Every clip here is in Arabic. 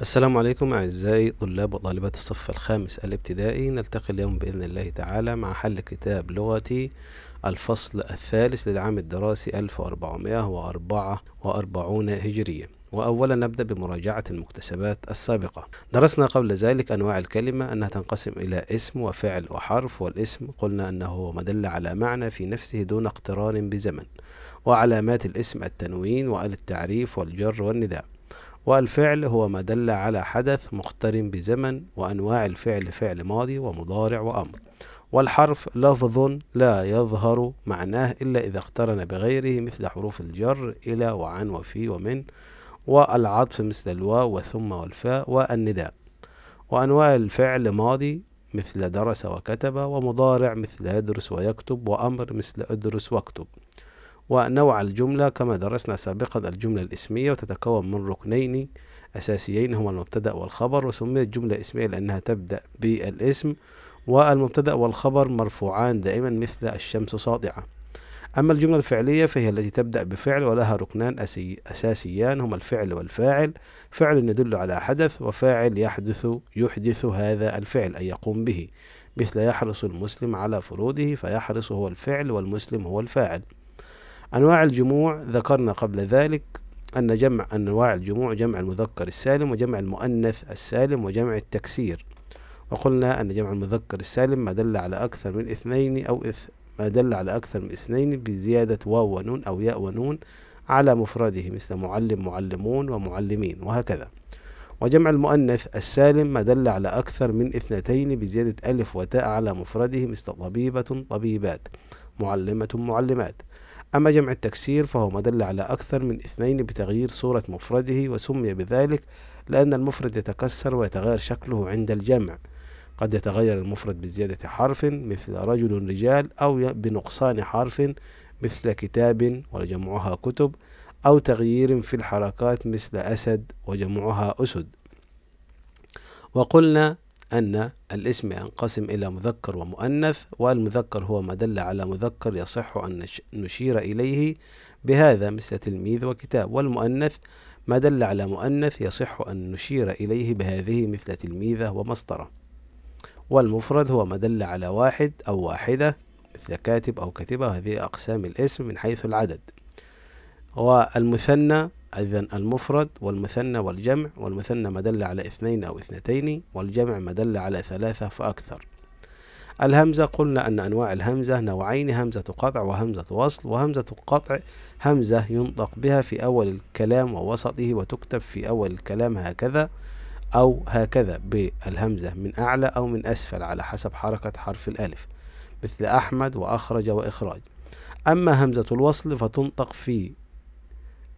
السلام عليكم أعزائي طلاب وطالبات الصف الخامس الابتدائي. نلتقي اليوم بإذن الله تعالى مع حل كتاب لغتي الفصل الثالث للعام الدراسي 1444 هجرية. وأولا نبدأ بمراجعة المكتسبات السابقة. درسنا قبل ذلك أنواع الكلمة، أنها تنقسم إلى اسم وفعل وحرف، والاسم قلنا أنه ما دل على معنى في نفسه دون اقتران بزمن، وعلامات الاسم التنوين والتعريف والجر والنداء، والفعل هو ما دل على حدث مقترن بزمن، وأنواع الفعل فعل ماضي ومضارع وأمر، والحرف لفظ لا يظهر معناه إلا إذا اقترن بغيره مثل حروف الجر إلى وعن وفي ومن، والعطف مثل الواو وثم والفاء والنداء، وأنواع الفعل ماضي مثل درس وكتب، ومضارع مثل يدرس ويكتب، وأمر مثل ادرس واكتب. ونوع الجملة كما درسنا سابقا الجملة الاسمية، وتتكون من ركنين أساسيين هما المبتدأ والخبر، وسميت جملة اسمية لأنها تبدأ بالاسم، والمبتدأ والخبر مرفوعان دائما مثل الشمس ساطعة. أما الجملة الفعلية فهي التي تبدأ بفعل ولها ركنان أساسيان هما الفعل والفاعل، فعل يدل على حدث، وفاعل يحدث هذا الفعل أي يقوم به، مثل يحرص المسلم على فروضه، فيحرص هو الفعل والمسلم هو الفاعل. أنواع الجموع ذكرنا قبل ذلك أن جمع أنواع الجموع جمع المذكر السالم وجمع المؤنث السالم وجمع التكسير، وقلنا أن جمع المذكر السالم ما دل على أكثر من اثنين ما دل على أكثر من اثنين بزيادة واو ونون أو ياء ونون على مفرده، مثل معلم معلمون ومعلمين وهكذا. وجمع المؤنث السالم ما دل على أكثر من اثنتين بزيادة ألف وتاء على مفرده، مثل طبيبة طبيبات، معلمة معلمات. أما جمع التكسير فهو ما دل على أكثر من اثنين بتغيير صورة مفرده، وسمي بذلك لأن المفرد يتكسر ويتغير شكله عند الجمع، قد يتغير المفرد بزيادة حرف مثل رجل رجال، أو بنقصان حرف مثل كتاب وجمعها كتب، أو تغيير في الحركات مثل أسد وجمعها أسد. وقلنا أن الاسم ينقسم إلى مذكر ومؤنث، والمذكر هو ما دل على مذكر يصح أن نشير إليه بهذا مثل تلميذ وكتاب، والمؤنث ما دل على مؤنث يصح أن نشير إليه بهذه مثل تلميذة ومسطرة. والمفرد هو ما دل على واحد أو واحدة مثل كاتب أو كاتبة، هذه أقسام الاسم من حيث العدد. والمثنى إذن المفرد والمثنى والجمع، والمثنى ما دل على اثنين أو اثنتين، والجمع ما دل على ثلاثة فأكثر. الهمزة قلنا أن أنواع الهمزة نوعين، همزة قطع وهمزة وصل. وهمزة القطع همزة ينطق بها في أول الكلام ووسطه، وتكتب في أول الكلام هكذا أو هكذا بالهمزة من أعلى أو من أسفل على حسب حركة حرف الألف، مثل أحمد وأخرج وإخراج. أما همزة الوصل فتنطق في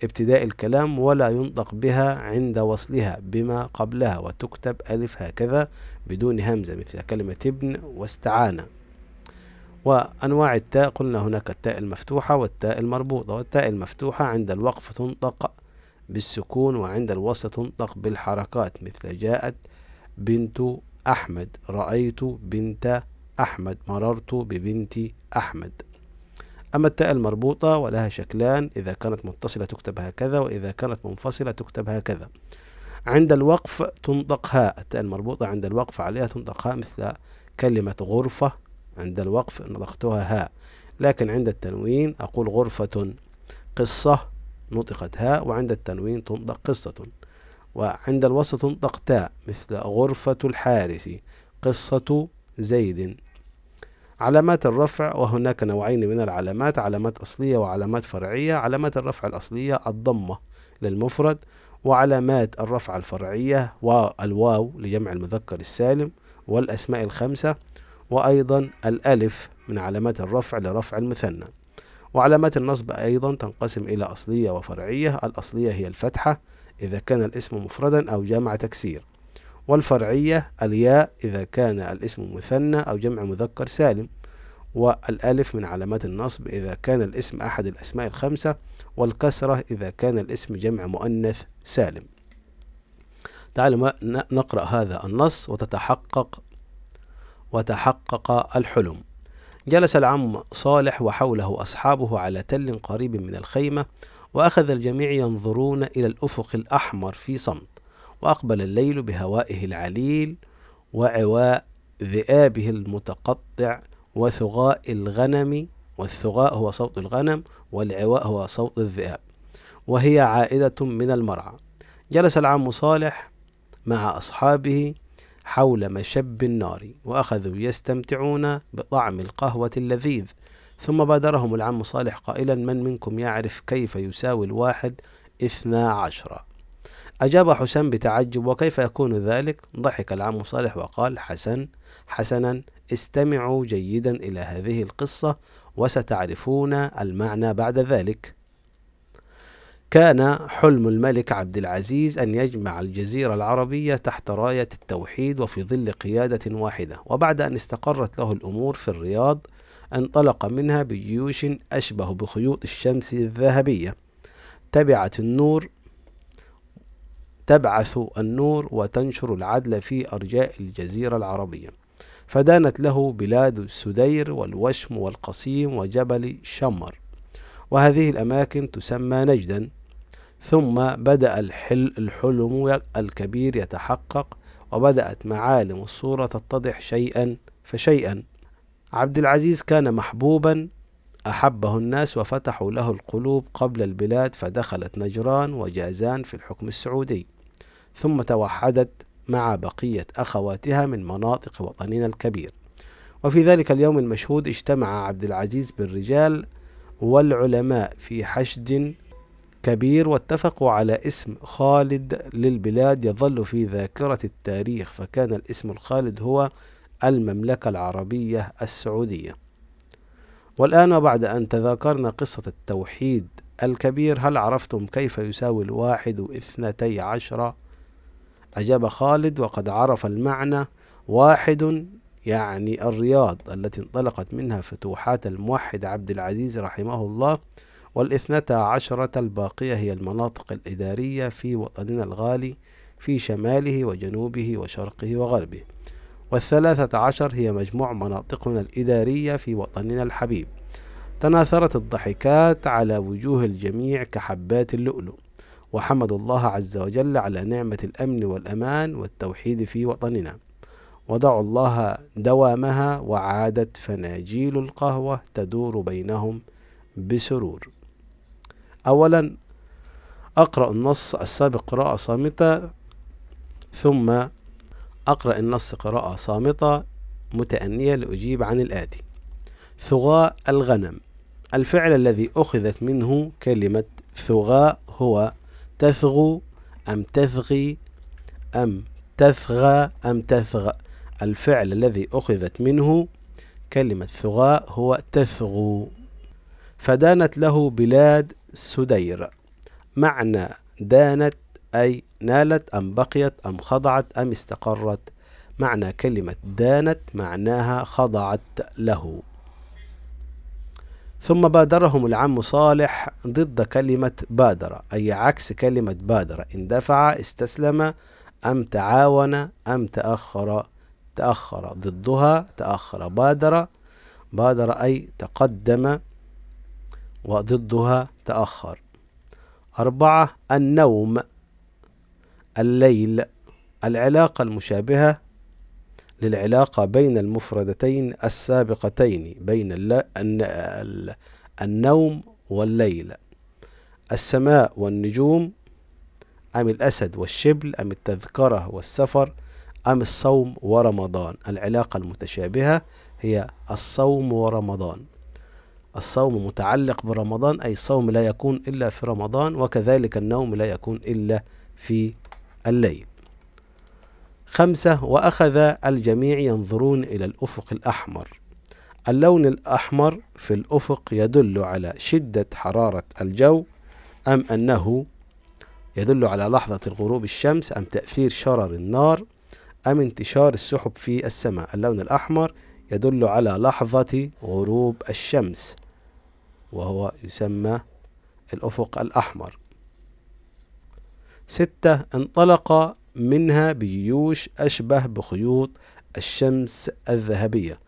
ابتداء الكلام ولا ينطق بها عند وصلها بما قبلها، وتكتب ألف هكذا بدون همزة مثل كلمة ابن واستعانة. وأنواع التاء قلنا هناك التاء المفتوحة والتاء المربوطة. والتاء المفتوحة عند الوقف تنطق بالسكون، وعند الوصل تنطق بالحركات مثل جاءت بنت أحمد، رأيت بنت أحمد، مررت ببنت أحمد. أما التاء المربوطة ولها شكلان، إذا كانت متصلة تكتب هكذا، وإذا كانت منفصلة تكتب هكذا. عند الوقف تنطق هاء، التاء المربوطة عند الوقف عليها تنطق هاء مثل كلمة غرفة، عند الوقف نطقتها هاء، لكن عند التنوين أقول غرفة. قصة نطقت هاء، وعند التنوين تنطق قصة. وعند الوصل تنطق تاء مثل غرفة الحارس، قصة زيد. علامات الرفع، وهناك نوعين من العلامات، علامات أصلية وعلامات فرعية. علامات الرفع الأصلية الضمة للمفرد، وعلامات الرفع الفرعية والواو لجمع المذكر السالم والأسماء الخمسة، وأيضا الألف من علامات الرفع لرفع المثنى. وعلامات النصب أيضا تنقسم إلى أصلية وفرعية. الأصلية هي الفتحة إذا كان الاسم مفردا أو جمع تكسير، والفرعية الياء إذا كان الاسم مثنى أو جمع مذكر سالم، والألف من علامات النصب إذا كان الاسم أحد الأسماء الخمسة، والكسرة إذا كان الاسم جمع مؤنث سالم. تعالوا نقرأ هذا النص وتحقق الحلم. جلس العم صالح وحوله أصحابه على تل قريب من الخيمة، وأخذ الجميع ينظرون إلى الأفق الأحمر في صمت، وأقبل الليل بهوائه العليل وعواء ذئابه المتقطع وثغاء الغنم، والثغاء هو صوت الغنم والعواء هو صوت الذئاب، وهي عائدة من المرعى. جلس العم صالح مع أصحابه حول مشب النار وأخذوا يستمتعون بطعم القهوة اللذيذ، ثم بادرهم العم صالح قائلا: من منكم يعرف كيف يساوي الواحد 12؟ أجاب حسن بتعجب: وكيف يكون ذلك؟ ضحك العم صالح وقال: حسنا استمعوا جيدا إلى هذه القصة وستعرفون المعنى بعد ذلك. كان حلم الملك عبد العزيز أن يجمع الجزيرة العربية تحت راية التوحيد وفي ظل قيادة واحدة، وبعد أن استقرت له الأمور في الرياض انطلق منها بجيوش أشبه بخيوط الشمس الذهبية تبعث النور وتنشر العدل في أرجاء الجزيرة العربية، فدانت له بلاد السدير والوشم والقصيم وجبل شمر، وهذه الأماكن تسمى نجدا. ثم بدأ الحلم الكبير يتحقق، وبدأت معالم الصورة تتضح شيئا فشيئا. عبد العزيز كان محبوبا، أحبه الناس وفتحوا له القلوب قبل البلاد، فدخلت نجران وجازان في الحكم السعودي، ثم توحدت مع بقية أخواتها من مناطق وطننا الكبير. وفي ذلك اليوم المشهود اجتمع عبد العزيز بالرجال والعلماء في حشد كبير، واتفقوا على اسم خالد للبلاد يظل في ذاكرة التاريخ، فكان الاسم الخالد هو المملكة العربية السعودية. والآن وبعد أن تذاكرنا قصة التوحيد الكبير، هل عرفتم كيف يساوي الواحد 12؟ أجاب خالد: وقد عرف المعنى. 1 يعني الرياض التي انطلقت منها فتوحات الموحد عبد العزيز رحمه الله، وال12 الباقية هي المناطق الإدارية في وطننا الغالي في شماله وجنوبه وشرقه وغربه، وال13 هي مجموع مناطقنا الإدارية في وطننا الحبيب. تناثرت الضحكات على وجوه الجميع كحبات اللؤلؤ، وحمد الله عز وجل على نعمة الأمن والأمان والتوحيد في وطننا، ودعوا الله دوامها، وعادت فناجيل القهوة تدور بينهم بسرور. أولا أقرأ النص السابق قراءة صامتة، ثم أقرأ النص قراءة صامتة متأنية لأجيب عن الآتي: ثغاء الغنم. الفعل الذي أخذت منه كلمة ثغاء هو تثغو أم تثغي أم تثغى أم تثغى. الفعل الذي أخذت منه كلمة ثغاء هو تثغو. فدانت له بلاد السدير. معنى دانت أي نالت أم بقيت أم خضعت أم استقرت. معنى كلمة دانت معناها خضعت له. ثم بادرهم العم صالح ضد كلمة بادرة، أي عكس كلمة بادرة: اندفع، استسلم، أم تعاون، أم تأخر. تأخر ضدها تأخر. بادرة أي تقدم، وضدها تأخر. 4 النوم، الليل. العلاقة المشابهة للعلاقة بين المفردتين السابقتين بين النوم والليل: السماء والنجوم، أم الأسد والشبل، أم التذكرة والسفر، أم الصوم ورمضان. العلاقة المتشابهة هي الصوم ورمضان. الصوم متعلق برمضان، أي الصوم لا يكون إلا في رمضان، وكذلك النوم لا يكون إلا في الليل. 5 وأخذ الجميع ينظرون إلى الأفق الأحمر. اللون الأحمر في الأفق يدل على شدة حرارة الجو، أم أنه يدل على لحظة الغروب الشمس، أم تأثير شرر النار، أم انتشار السحب في السماء. اللون الأحمر يدل على لحظة غروب الشمس، وهو يسمى الأفق الأحمر. 6 انطلق منها بجيوش أشبه بخيوط الشمس الذهبية.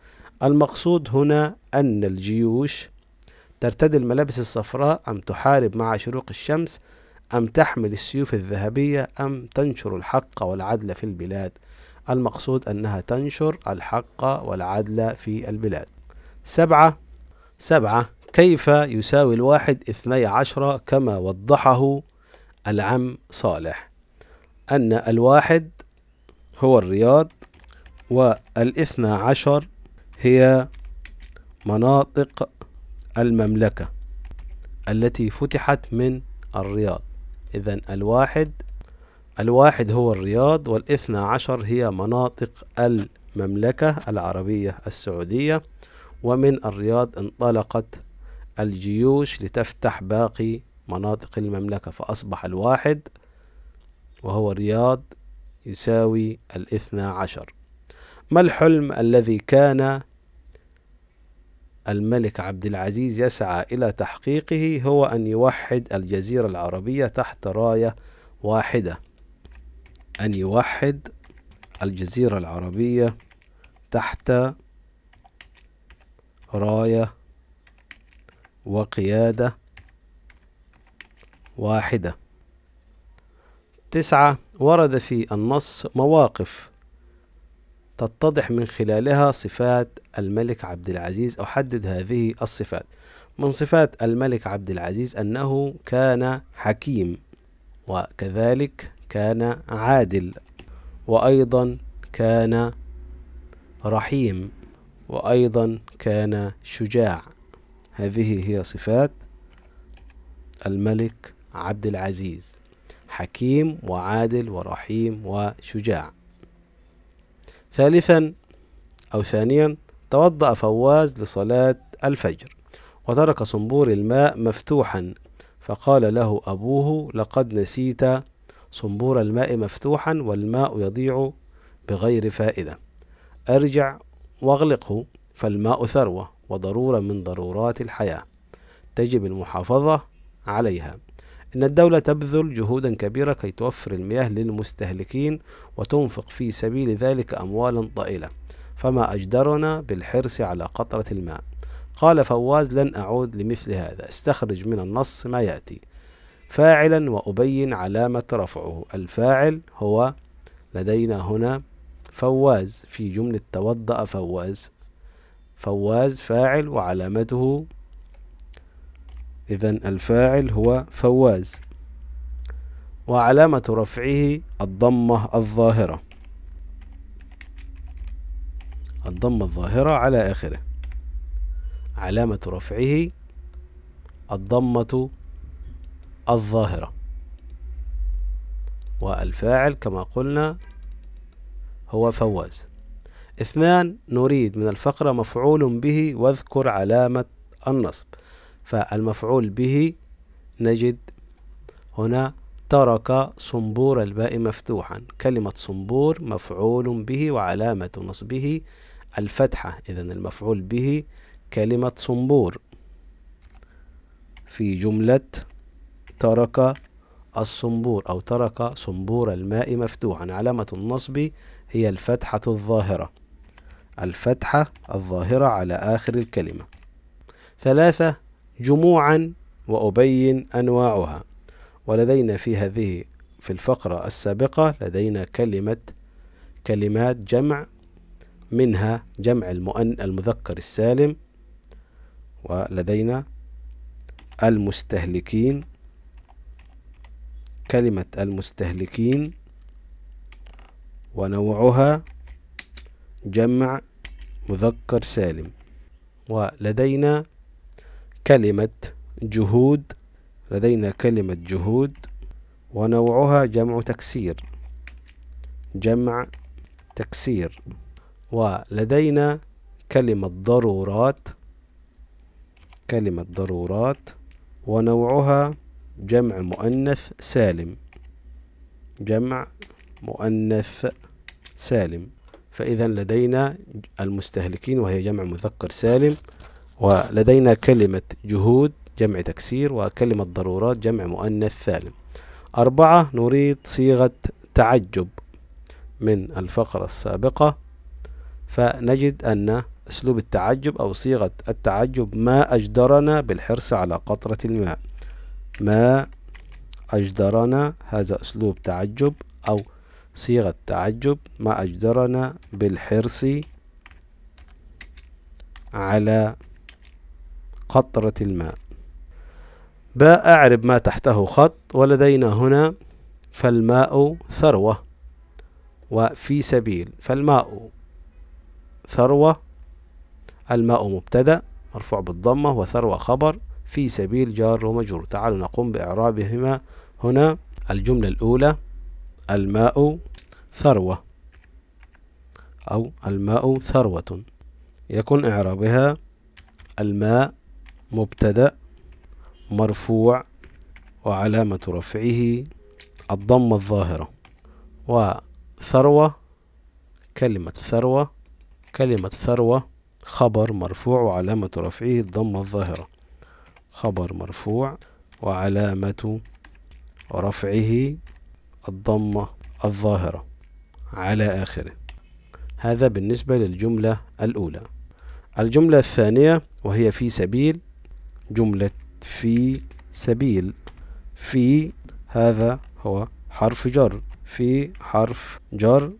المقصود هنا أن الجيوش ترتدي الملابس الصفراء، أم تحارب مع شروق الشمس، أم تحمل السيوف الذهبية أم تنشر الحق والعدل في البلاد؟ المقصود أنها تنشر الحق والعدل في البلاد. 7. كيف يساوي الواحد 12 كما وضحه العم صالح؟ أن الواحد هو الرياض، وال12 هي مناطق المملكة التي فتحت من الرياض. إذن الواحد هو الرياض، وال12 هي مناطق المملكة العربية السعودية، ومن الرياض انطلقت الجيوش لتفتح باقي مناطق المملكة، فأصبح الواحد وهو الرياض يساوي 12. ما الحلم الذي كان الملك عبد العزيز يسعى إلى تحقيقه؟ هو أن يوحد الجزيرة العربية تحت راية واحدة، أن يوحد الجزيرة العربية تحت راية وقيادة واحدة. 9. ورد في النص مواقف تتضح من خلالها صفات الملك عبد العزيز. أحدد هذه الصفات. من صفات الملك عبد العزيز أنه كان حكيم، وكذلك كان عادل، وأيضا كان رحيم، وأيضا كان شجاع. هذه هي صفات الملك عبد العزيز: حكيم وعادل ورحيم وشجاع. 3. توضأ فواز لصلاة الفجر وترك صنبور الماء مفتوحا، فقال له أبوه: لقد نسيت صنبور الماء مفتوحا والماء يضيع بغير فائدة، أرجع واغلقه فالماء ثروة وضرورة من ضرورات الحياة تجب المحافظة عليها. إن الدولة تبذل جهودا كبيرة كي توفر المياه للمستهلكين وتنفق في سبيل ذلك أموالا طائلة، فما أجدرنا بالحرص على قطرة الماء. قال فواز: لن أعود لمثل هذا، استخرج من النص ما يأتي: فاعلا وأبين علامة رفعه. الفاعل هو لدينا هنا فواز في جملة توضأ فواز، فواز فاعل وعلامته، إذن الفاعل هو فواز، وعلامة رفعه الضمة الظاهرة، الضمة الظاهرة على آخره، علامة رفعه الضمة الظاهرة، والفاعل كما قلنا هو فواز. 2. نريد من الفقرة مفعول به واذكر علامة النصب. فالمفعول به نجد هنا ترك صنبور الماء مفتوحا، كلمة صنبور مفعول به وعلامة نصبه الفتحة، إذن المفعول به كلمة صنبور في جملة ترك الصنبور أو ترك صنبور الماء مفتوحا. علامة النصب هي الفتحة الظاهرة، الفتحة الظاهرة على آخر الكلمة. 3. جموعا وأبين أنواعها. ولدينا في الفقرة السابقة لدينا كلمات جمع، منها جمع المذكر السالم، ولدينا المستهلكين، كلمة المستهلكين ونوعها جمع مذكر سالم، ولدينا كلمة جهود، لدينا كلمة جهود ونوعها جمع تكسير، جمع تكسير، ولدينا كلمة ضرورات، كلمة ضرورات ونوعها جمع مؤنث سالم، جمع مؤنث سالم. فإذا لدينا المستهلكين وهي جمع مذكر سالم، ولدينا كلمة جهود جمع تكسير، وكلمة ضرورات جمع مؤنث سالم. 4. نريد صيغة تعجب من الفقرة السابقة، فنجد أن أسلوب التعجب أو صيغة التعجب: ما أجدرنا بالحرص على قطرة الماء، ما أجدرنا، هذا أسلوب تعجب أو صيغة تعجب، ما أجدرنا بالحرص على قطرة الماء. باء أعرب ما تحته خط، ولدينا هنا فالماء ثروة وفي سبيل. فالماء ثروة، الماء مبتدأ مرفوع بالضمة وثروة خبر، في سبيل جار ومجرور. تعالوا نقوم بإعرابهما هنا. الجملة الأولى الماء ثروة أو الماء ثروة، يكون إعرابها الماء مبتدأ مرفوع وعلامة رفعه الضمة الظاهرة، وثروة كلمة ثروة، كلمة ثروة خبر مرفوع وعلامة رفعه الضمة الظاهرة، خبر مرفوع وعلامة رفعه الضمة الظاهرة على آخره. هذا بالنسبة للجملة الأولى. الجملة الثانية وهي في سبيل، جملة في سبيل. في هذا هو حرف جر، في حرف جر،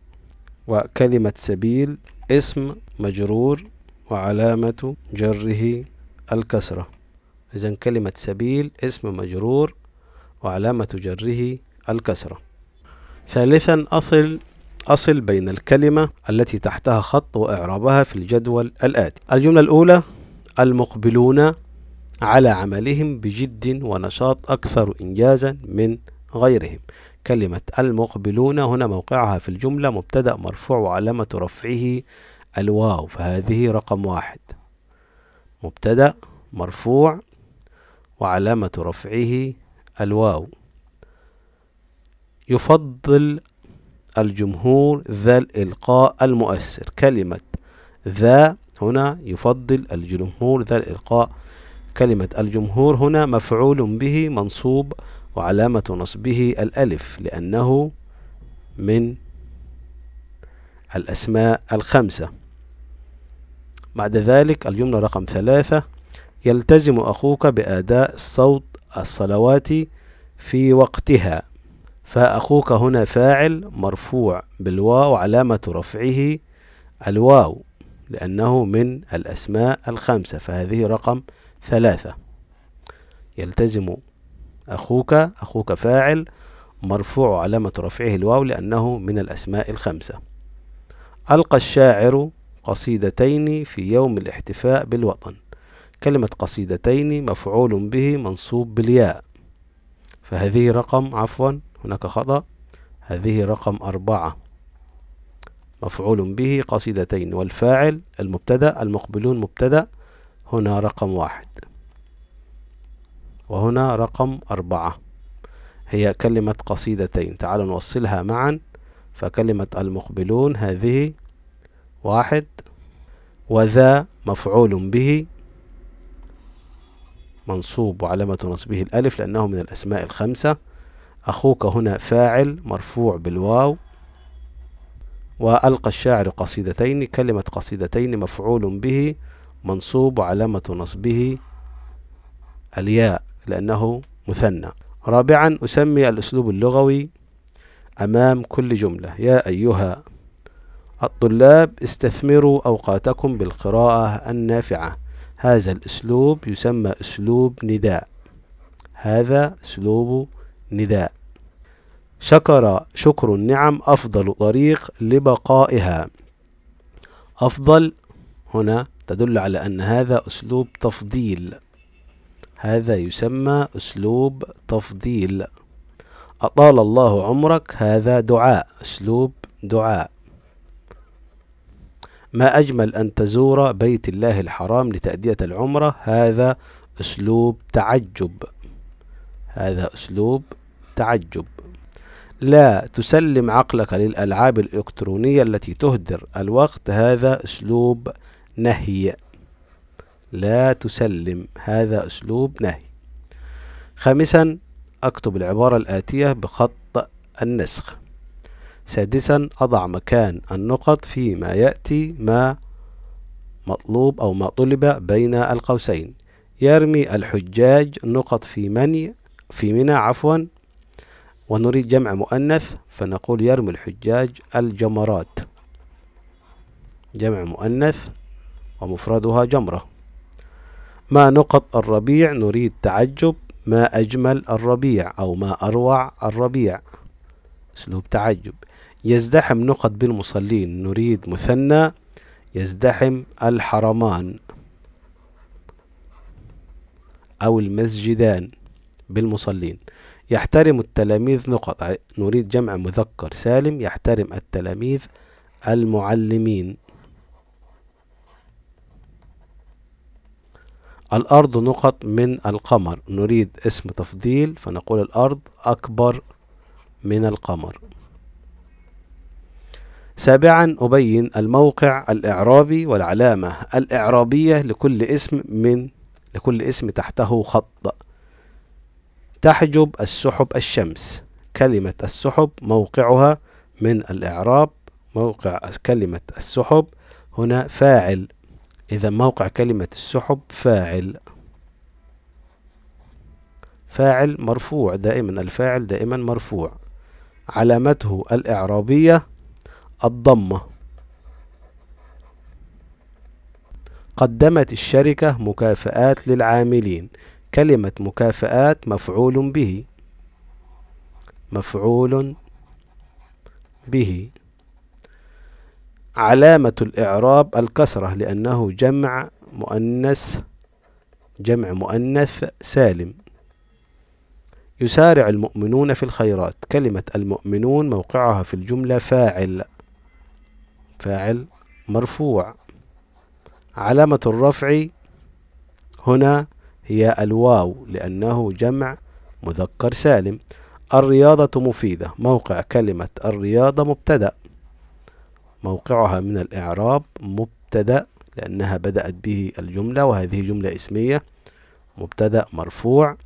وكلمة سبيل اسم مجرور وعلامة جره الكسرة. إذن كلمة سبيل اسم مجرور وعلامة جره الكسرة. ثالثا أصل بين الكلمة التي تحتها خط وإعرابها في الجدول الآتي. الجملة الأولى المقبلون على عملهم بجد ونشاط أكثر إنجازا من غيرهم. كلمة المقبلون هنا موقعها في الجملة مبتدأ مرفوع وعلامة رفعه الواو، فهذه رقم 1، مبتدأ مرفوع وعلامة رفعه الواو. يفضل الجمهور ذا الإلقاء المؤثر. كلمة ذا هنا يفضل الجمهور ذا الإلقاء. كلمة الجمهور هنا مفعول به منصوب وعلامة نصبه الألف، لأنه من الأسماء الخمسة. بعد ذلك الجملة رقم 3 يلتزم أخوك بأداء الصوت الصلوات في وقتها. فأخوك هنا فاعل مرفوع بالواو علامة رفعه الواو، لأنه من الأسماء الخمسة، فهذه رقم 3. يلتزم أخوك، أخوك فاعل مرفوع علامة رفعه الواو لأنه من الأسماء الخمسة. ألقى الشاعر قصيدتين في يوم الاحتفاء بالوطن. كلمة قصيدتين مفعول به منصوب بالياء، فهذه رقم، عفوا هناك خطأ، هذه رقم 4. مفعول به قصيدتين، والفاعل المبتدأ، المقبلون مبتدأ، هنا رقم 1 وهنا رقم 4. هي كلمة قصيدتين، تعالوا نوصلها معا. فكلمة المقبلون هذه 1، وذا مفعول به منصوب وعلامة نصبه الألف لأنه من الأسماء الخمسة. أخوك هنا فاعل مرفوع بالواو. وألقى الشاعر قصيدتين، كلمة قصيدتين مفعول به منصوب وعلامة نصبه الياء لأنه مثنى. رابعا أسمي الأسلوب اللغوي أمام كل جملة. يا أيها الطلاب استثمروا أوقاتكم بالقراءة النافعة. هذا الأسلوب يسمى أسلوب نداء، هذا أسلوب نداء. شكر النعم أفضل طريق لبقائها. أفضل هنا تدل على أن هذا أسلوب تفضيل، هذا يسمى أسلوب تفضيل. أطال الله عمرك، هذا دعاء، أسلوب دعاء. ما أجمل أن تزور بيت الله الحرام لتأدية العمرة، هذا أسلوب تعجب، هذا أسلوب تعجب. لا تسلم عقلك للألعاب الإلكترونية التي تهدر الوقت، هذا أسلوب نهي، لا تسلم، هذا أسلوب نهي. خامسا أكتب العبارة الآتية بخط النسخ. سادسا أضع مكان النقط فيما يأتي ما مطلوب أو ما طلب بين القوسين. يرمي الحجاج نقط في منى ونريد جمع مؤنث فنقول يرمي الحجاج الجمرات، جمع مؤنث ومفردها جمرة. ما نقط الربيع نريد تعجب، ما أجمل الربيع أو ما أروع الربيع، أسلوب تعجب. يزدحم نقط بالمصلين نريد مثنى، يزدحم الحرمان أو المسجدان بالمصلين. يحترم التلاميذ نقط نريد جمع مذكر سالم، يحترم التلاميذ المعلمين. الأرض نقط من القمر نريد اسم تفضيل فنقول الأرض أكبر من القمر. سابعا أبين الموقع الإعرابي والعلامة الإعرابية لكل اسم تحته خط. تحجب السحب الشمس، كلمة السحب موقعها من الإعراب، موقع كلمة السحب هنا فاعل، إذا موقع كلمة السحب فاعل، فاعل مرفوع دائما، الفاعل دائما مرفوع. علامته الإعرابية الضمة. قدمت الشركة مكافآت للعاملين، كلمة مكافآت مفعول به، مفعول به. علامة الإعراب الكسرة لأنه جمع مؤنث سالم. يسارع المؤمنون في الخيرات، كلمة المؤمنون موقعها في الجملة فاعل، فاعل مرفوع. علامة الرفع هنا هي الواو لأنه جمع مذكر سالم. الرياضة مفيدة، موقع كلمة الرياضة مبتدأ، موقعها من الإعراب مبتدأ لأنها بدأت به الجملة وهذه جملة اسمية، مبتدأ مرفوع،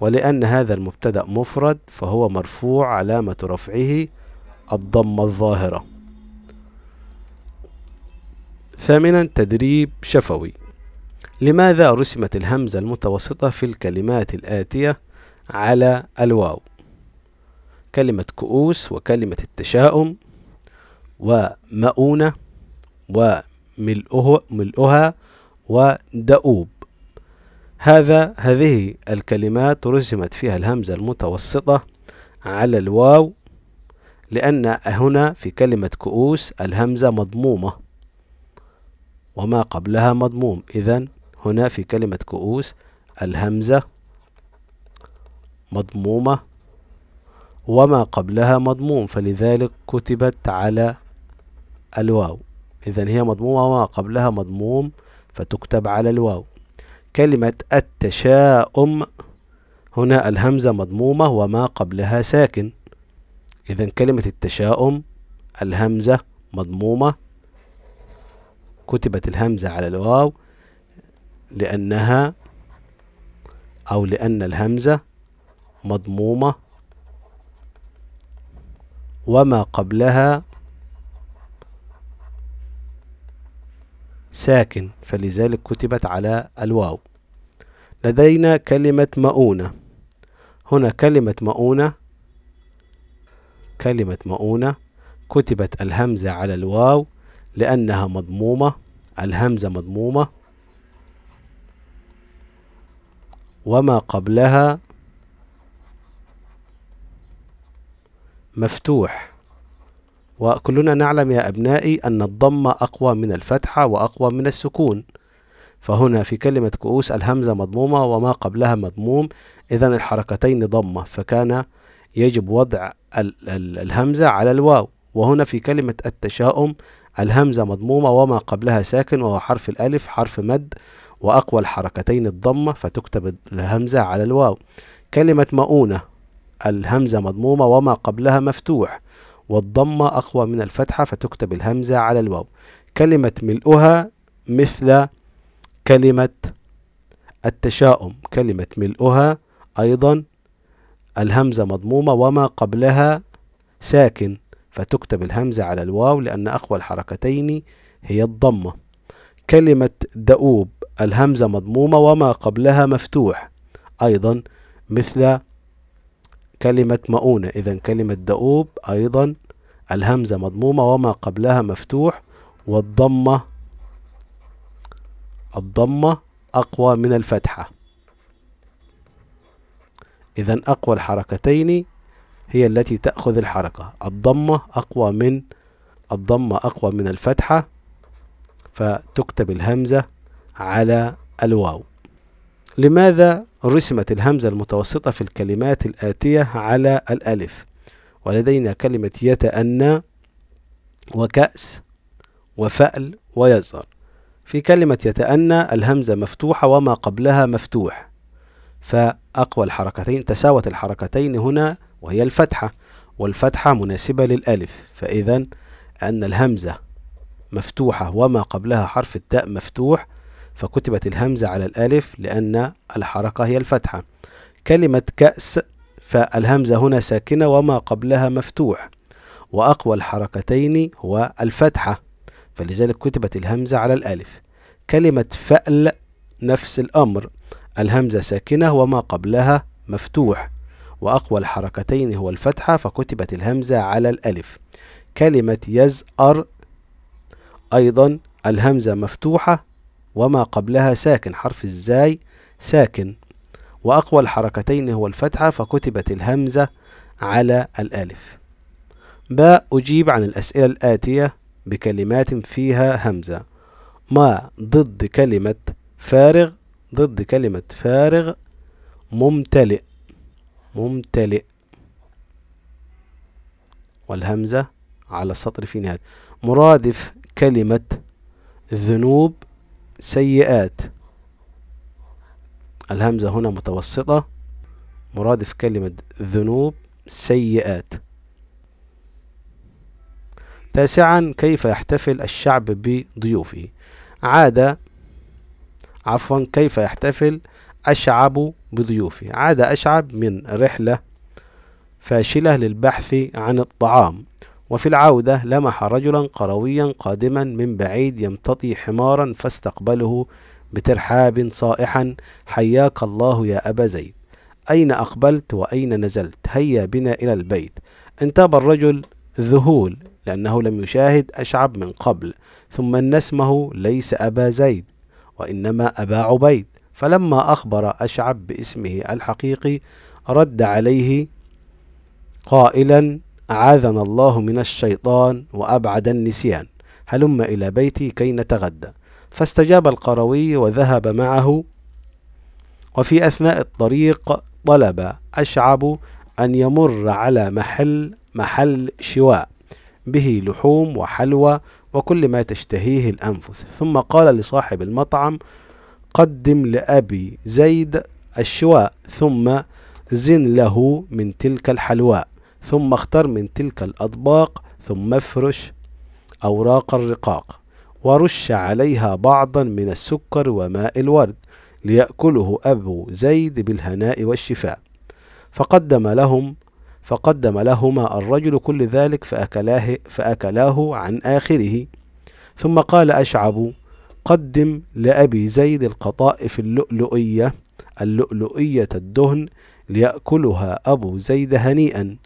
ولأن هذا المبتدأ مفرد فهو مرفوع، علامة رفعه الضمة الظاهرة. ثامنا تدريب شفوي. لماذا رسمت الهمزة المتوسطة في الكلمات الآتية على الواو؟ كلمة كؤوس وكلمة التشاؤم ومؤونة وملؤها ودؤوب، هذه الكلمات رسمت فيها الهمزة المتوسطة على الواو، لأن هنا في كلمة كؤوس الهمزة مضمومة وما قبلها مضموم، إذن هنا في كلمة كؤوس الهمزة مضمومة وما قبلها مضموم، فلذلك كتبت على الواو، إذن هي مضمومة وما قبلها مضموم فتكتب على الواو. كلمة التشاؤم هنا الهمزة مضمومة وما قبلها ساكن، إذن كلمة التشاؤم الهمزة مضمومة، كتبت الهمزة على الواو لأن الهمزة مضمومة وما قبلها ساكن، فلذلك كتبت على الواو. لدينا كلمة مؤونة، هنا كلمة مؤونة كتبت الهمزة على الواو لأنها مضمومة، الهمزة مضمومة وما قبلها مفتوح، وكلنا نعلم يا أبنائي أن الضمة أقوى من الفتحة وأقوى من السكون، فهنا في كلمة كؤوس الهمزة مضمومة وما قبلها مضموم، إذن الحركتين ضمة فكان يجب وضع الهمزة على الواو. وهنا في كلمة التشاؤم الهمزة مضمومة وما قبلها ساكن، وهو حرف الألف حرف مد وأقوى الحركتين الضمة، فتكتب الهمزة على الواو. كلمة مؤونة الهمزة مضمومة وما قبلها مفتوح، والضمة أقوى من الفتحة فتكتب الهمزة على الواو. كلمة ملؤها مثل كلمة التشاؤم، كلمة ملؤها أيضا الهمزة مضمومة وما قبلها ساكن، فتكتب الهمزة على الواو لأن أقوى الحركتين هي الضمة. كلمة دؤوب الهمزة مضمومة وما قبلها مفتوح أيضا مثل كلمة مؤونة. إذا كلمة دؤوب أيضا الهمزة مضمومة وما قبلها مفتوح، والضمة أقوى من الفتحة. إذا أقوى الحركتين هي التي تأخذ الحركة، الضمة أقوى من الفتحة، فتكتب الهمزة على الواو. لماذا رسمت الهمزة المتوسطة في الكلمات الآتية على الألف؟ ولدينا كلمة يتأنى وكأس وفأل ويزر. في كلمة يتأنى الهمزة مفتوحة وما قبلها مفتوح، فأقوى الحركتين، تساوت الحركتين هنا وهي الفتحة، والفتحة مناسبة للألف، فإذا أن الهمزة مفتوحة وما قبلها حرف التاء مفتوح، فكتبت الهمزة على الألف لأن الحركة هي الفتحة. كلمة كأس فالهمزة هنا ساكنة وما قبلها مفتوح، وأقوى الحركتين هو الفتحة، فلذلك كتبت الهمزة على الألف. كلمة فأل نفس الأمر، الهمزة ساكنة وما قبلها مفتوح، وأقوى الحركتين هو الفتحة، فكتبت الهمزة على الألف. كلمة يزأر أيضا الهمزة مفتوحة وما قبلها ساكن، حرف الزاي ساكن، وأقوى الحركتين هو الفتحة، فكتبت الهمزة على الألف. أجيب عن الأسئلة الآتية بكلمات فيها همزة. ما ضد كلمة فارغ؟ ضد كلمة فارغ ممتلئ، والهمزة على السطر في نهاية. مرادف كلمة ذنوب سيئات، الهمزة هنا متوسطة، مرادف كلمة ذنوب سيئات. 9. كيف يحتفل الشعب بضيوفه؟ عادة، عفوا، كيف يحتفل أشعب بضيوفه؟ عادة أشعب من رحلة فاشلة للبحث عن الطعام، وفي العودة لمح رجلا قرويا قادما من بعيد يمتطي حمارا، فاستقبله بترحاب صائحا: حياك الله يا أبا زيد، أين أقبلت وأين نزلت؟ هيا بنا إلى البيت. انتاب الرجل ذهول لأنه لم يشاهد أشعب من قبل، ثم أن اسمه ليس أبا زيد وإنما أبا عبيد، فلما أخبر أشعب باسمه الحقيقي رد عليه قائلا: أعاذنا الله من الشيطان وأبعد النسيان، هلم إلى بيتي كي نتغدى. فاستجاب القروي وذهب معه، وفي أثناء الطريق طلب أشعب أن يمر على محل شواء به لحوم وحلوى وكل ما تشتهيه الأنفس، ثم قال لصاحب المطعم: قدم لأبي زيد الشواء، ثم زن له من تلك الحلواء، ثم اختر من تلك الأطباق، ثم افرش أوراق الرقاق ورش عليها بعضا من السكر وماء الورد ليأكله أبو زيد بالهناء والشفاء. فقدم لهما الرجل كل ذلك فأكلاه عن آخره، ثم قال أشعب: قدم لأبي زيد القطائف اللؤلؤية الدهن ليأكلها أبو زيد هنيئا.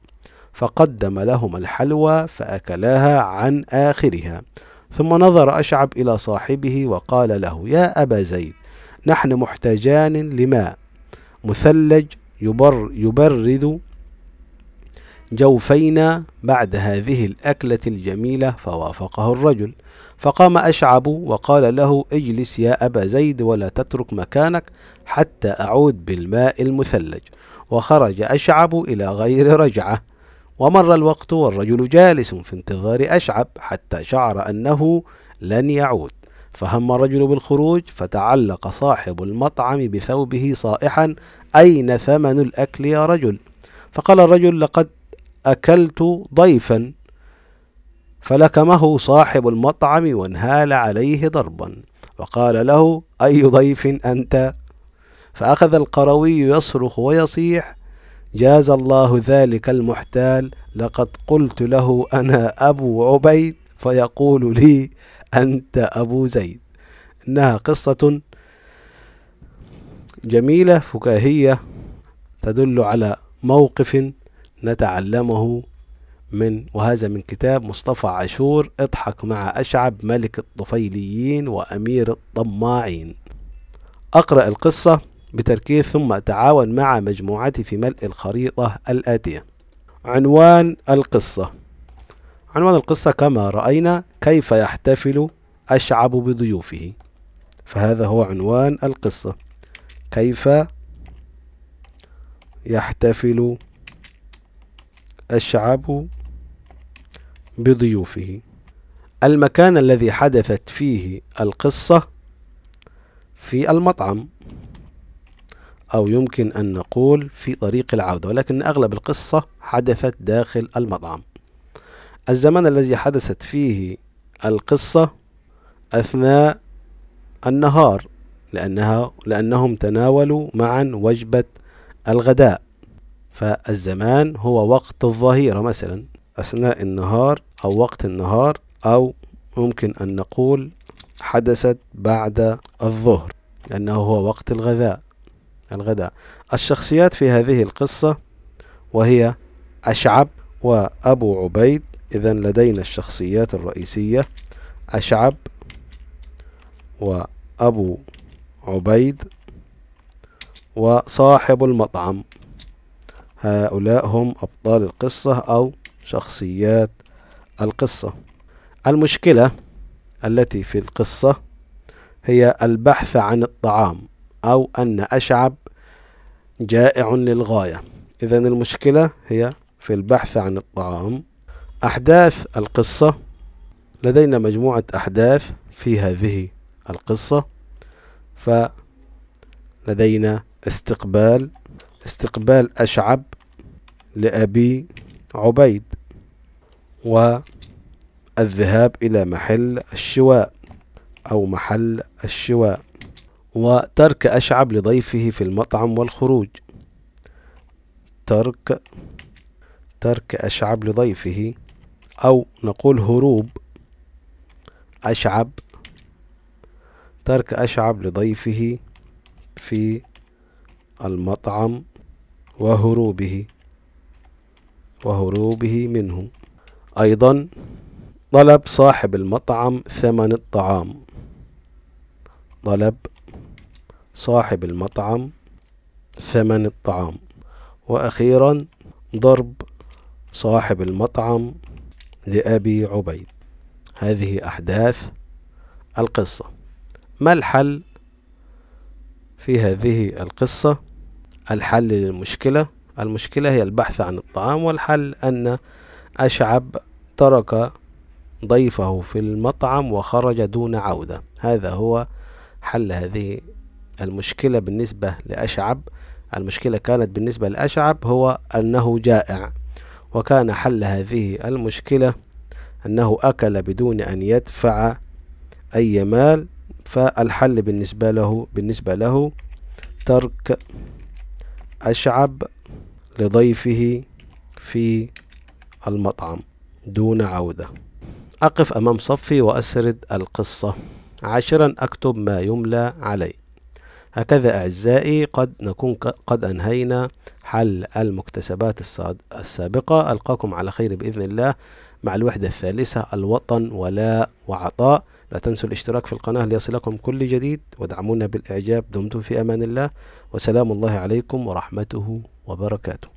فقدم لهما الحلوى فأكلاها عن آخرها، ثم نظر أشعب إلى صاحبه وقال له: يا أبا زيد، نحن محتاجان لماء مثلج يبرد جوفينا بعد هذه الأكلة الجميلة. فوافقه الرجل، فقام أشعب وقال له: اجلس يا أبا زيد ولا تترك مكانك حتى أعود بالماء المثلج. وخرج أشعب إلى غير رجعة، ومر الوقت والرجل جالس في انتظار أشعب حتى شعر أنه لن يعود، فهم الرجل بالخروج، فتعلق صاحب المطعم بثوبه صائحا: أين ثمن الأكل يا رجل؟ فقال الرجل: لقد أكلت ضيفا. فلكمه صاحب المطعم وانهال عليه ضربا، وقال له: أي ضيف أنت؟ فأخذ القروي يصرخ ويصيح: جاز الله ذلك المحتال، لقد قلت له أنا أبو عبيد فيقول لي أنت أبو زيد. إنها قصة جميلة فكاهية تدل على موقف نتعلمه من، وهذا من كتاب مصطفى عاشور، اضحك مع أشعب ملك الطفيليين وأمير الطماعين. أقرأ القصة بتركيز ثم أتعاون مع مجموعتي في ملء الخريطة الآتية. عنوان القصة. عنوان القصة كما رأينا كيف يحتفل أشعب بضيوفه، فهذا هو عنوان القصة، كيف يحتفل أشعب بضيوفه. المكان الذي حدثت فيه القصة في المطعم، أو يمكن أن نقول في طريق العودة، ولكن أغلب القصة حدثت داخل المطعم. الزمان الذي حدثت فيه القصة أثناء النهار، لأنهم تناولوا معا وجبة الغداء، فالزمان هو وقت الظهيرة مثلا، أثناء النهار أو وقت النهار، أو ممكن أن نقول حدثت بعد الظهر لأنه هو وقت الغداء. الشخصيات في هذه القصة وهي أشعب وأبو عبيد، إذن لدينا الشخصيات الرئيسية أشعب وأبو عبيد وصاحب المطعم، هؤلاء هم أبطال القصة أو شخصيات القصة. المشكلة التي في القصة هي البحث عن الطعام، أو أن أشعب جائع للغاية، إذن المشكلة هي في البحث عن الطعام. أحداث القصة، لدينا مجموعة أحداث في هذه القصة، فلدينا استقبال أشعب لأبي عبيد، والذهاب إلى محل الشواء أو محل الشواء، وترك أشعب لضيفه في المطعم والخروج، ترك أشعب لضيفه، أو نقول هروب أشعب، ترك أشعب لضيفه في المطعم وهروبه منه. أيضا طلب صاحب المطعم ثمن الطعام، طلب صاحب المطعم ثمن الطعام، وأخيرا ضرب صاحب المطعم لأبي عبيد. هذه أحداث القصة. ما الحل في هذه القصة؟ الحل للمشكلة، المشكلة هي البحث عن الطعام، والحل أن أشعب ترك ضيفه في المطعم وخرج دون عودة، هذا هو حل هذه المشكلة بالنسبة لأشعب. المشكلة كانت بالنسبة لأشعب هو أنه جائع، وكان حل هذه المشكلة أنه أكل بدون أن يدفع أي مال، فالحل بالنسبة له ترك أشعب لضيفه في المطعم دون عودة. أقف أمام صفي وأسرد القصة. 10. أكتب ما يملى علي. هكذا أعزائي قد نكون قد أنهينا حل المكتسبات السابقة. ألقاكم على خير بإذن الله مع الوحدة الثالثة، الوطن ولاء وعطاء. لا تنسوا الاشتراك في القناة ليصلكم كل جديد، ودعمونا بالإعجاب. دمتم في أمان الله، وسلام الله عليكم ورحمته وبركاته.